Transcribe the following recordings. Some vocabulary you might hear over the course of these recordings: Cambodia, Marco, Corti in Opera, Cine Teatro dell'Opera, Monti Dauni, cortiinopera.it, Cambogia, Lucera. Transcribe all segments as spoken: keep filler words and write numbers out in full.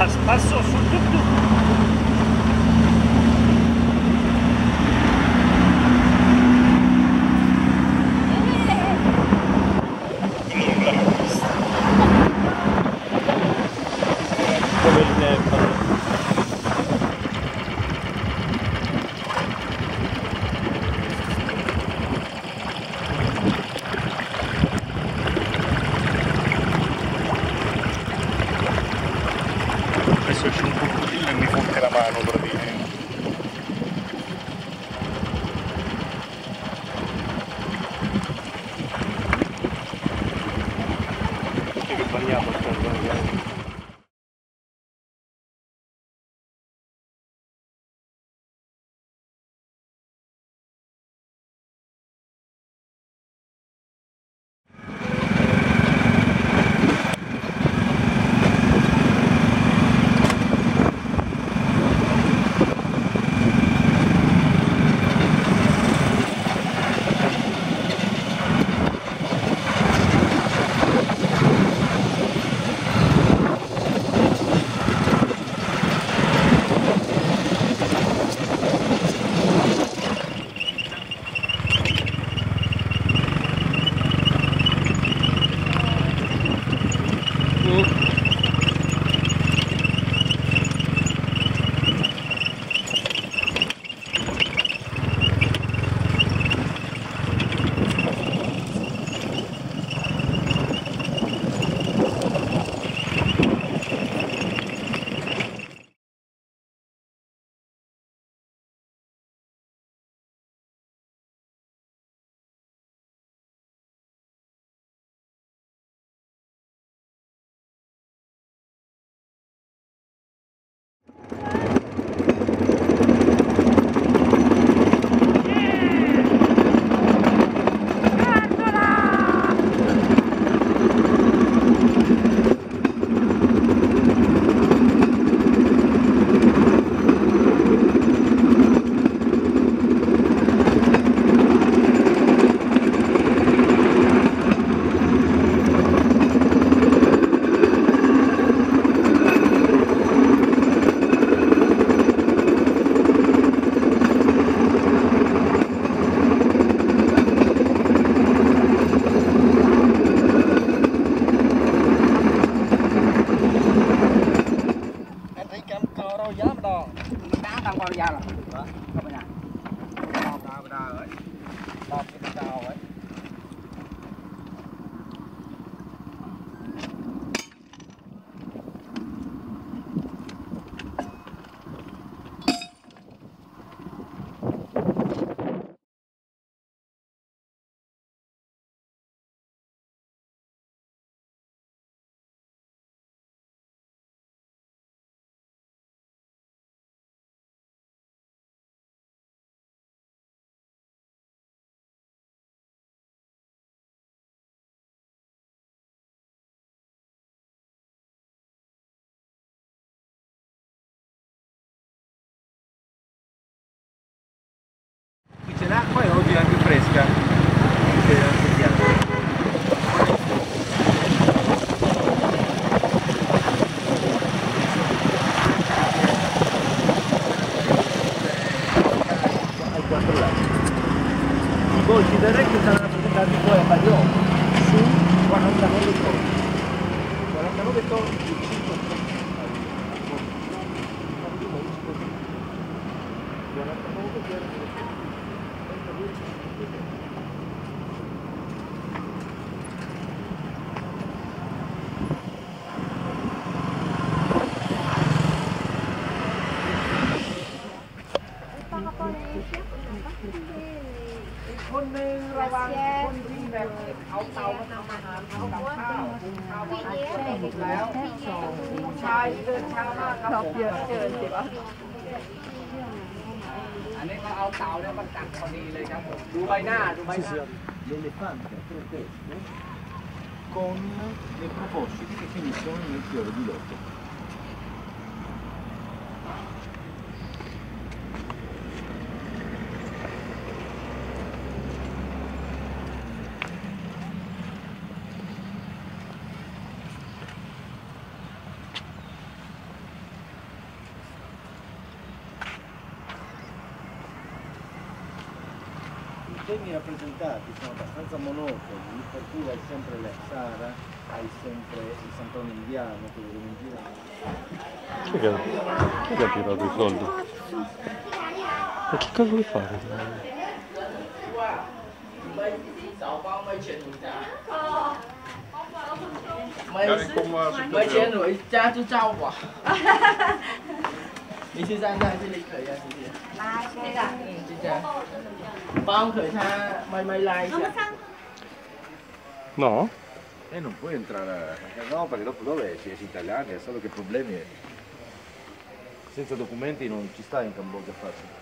Has paso sul tuk-tuk. L'acqua è oggi la più fresca che sentiamo. Ai quattro lati. I golfi del Recchio saranno presentati poi a Bagliò su quarantanove tonni. quarantanove tonni di cinque tonni. quarantanove tonni. L'elefante a tre teste con le proboscidi che finiscono nel fiore di loto. temi rappresentati sono abbastanza monotoni, per cui hai sempre la Sara, hai sempre il santone indiano, quello che mi gira. Chi è che ha tirato i soldi? Ma che cosa vuoi fare? No? E eh, non puoi entrare a... No, perché dopo dove si è italiani, è solo che problemi è. Senza documenti non ci stai in Cambogia facile.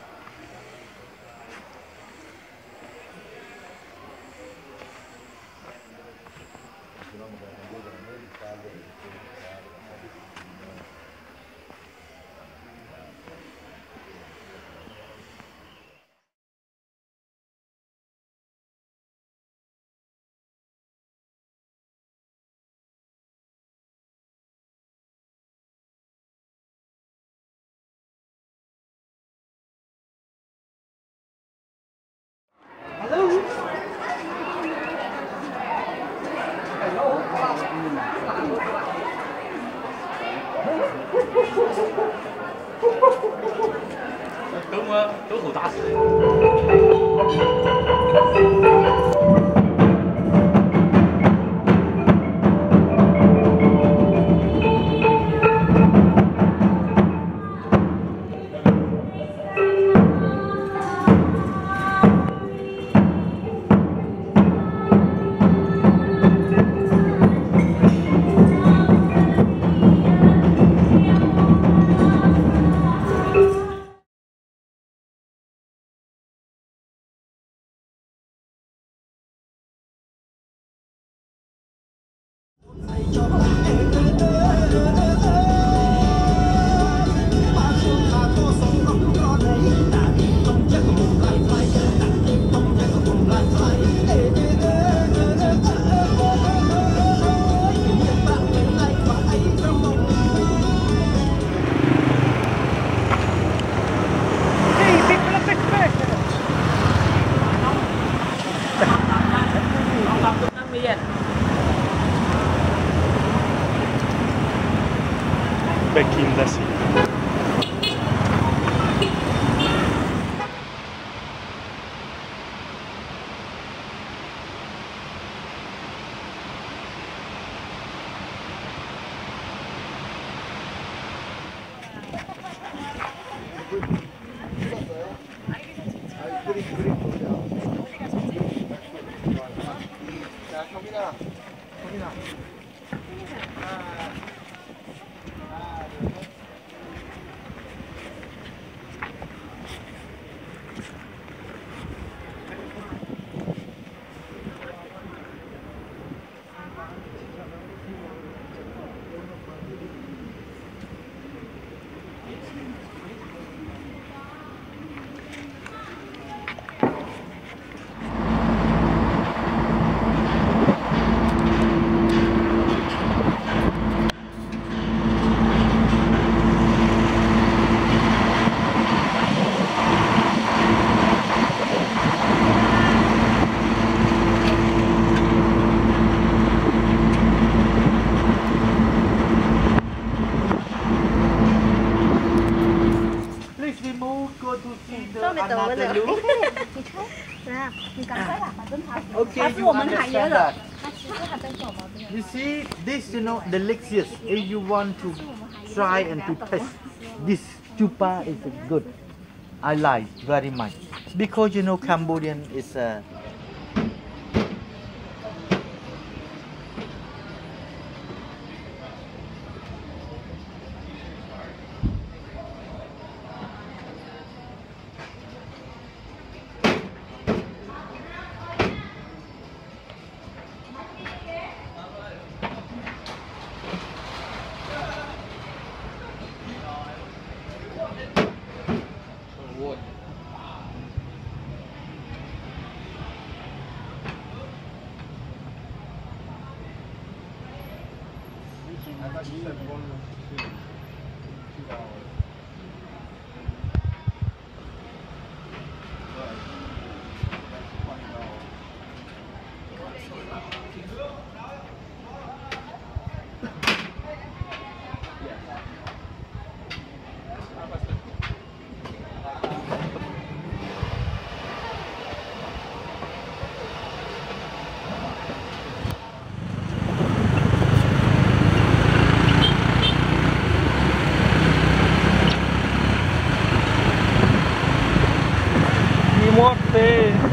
You see, this, you know, the delicious. If you want to try and to taste, this chupa is good. I like very much because you know Cambodian is a. Uh, muerte.